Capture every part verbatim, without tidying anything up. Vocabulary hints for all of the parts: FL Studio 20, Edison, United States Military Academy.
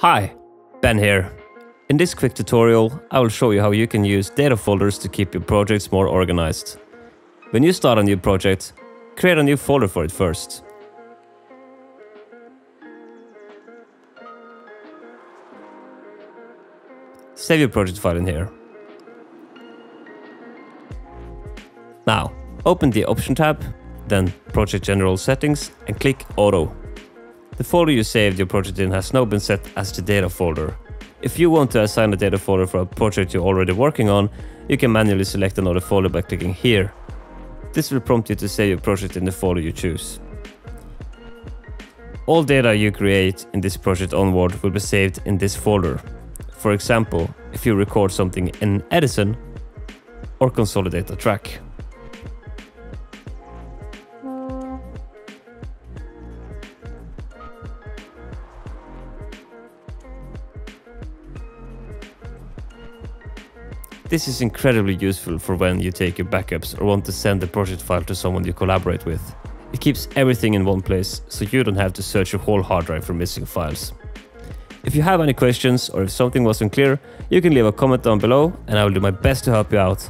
Hi, Ben here. In this quick tutorial, I will show you how you can use data folders to keep your projects more organized. When you start a new project, create a new folder for it first. Save your project file in here. Now, open the Option tab, then Project General Settings and click Auto. The folder you saved your project in has now been set as the data folder. If you want to assign a data folder for a project you're already working on, you can manually select another folder by clicking here. This will prompt you to save your project in the folder you choose. All data you create in this project onward will be saved in this folder. For example, if you record something in Edison or consolidate a track. This is incredibly useful for when you take your backups or want to send the project file to someone you collaborate with. It keeps everything in one place, so you don't have to search your whole hard drive for missing files. If you have any questions or if something wasn't clear, you can leave a comment down below and I will do my best to help you out.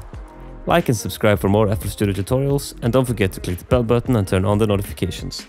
Like and subscribe for more F L Studio tutorials, and don't forget to click the bell button and turn on the notifications.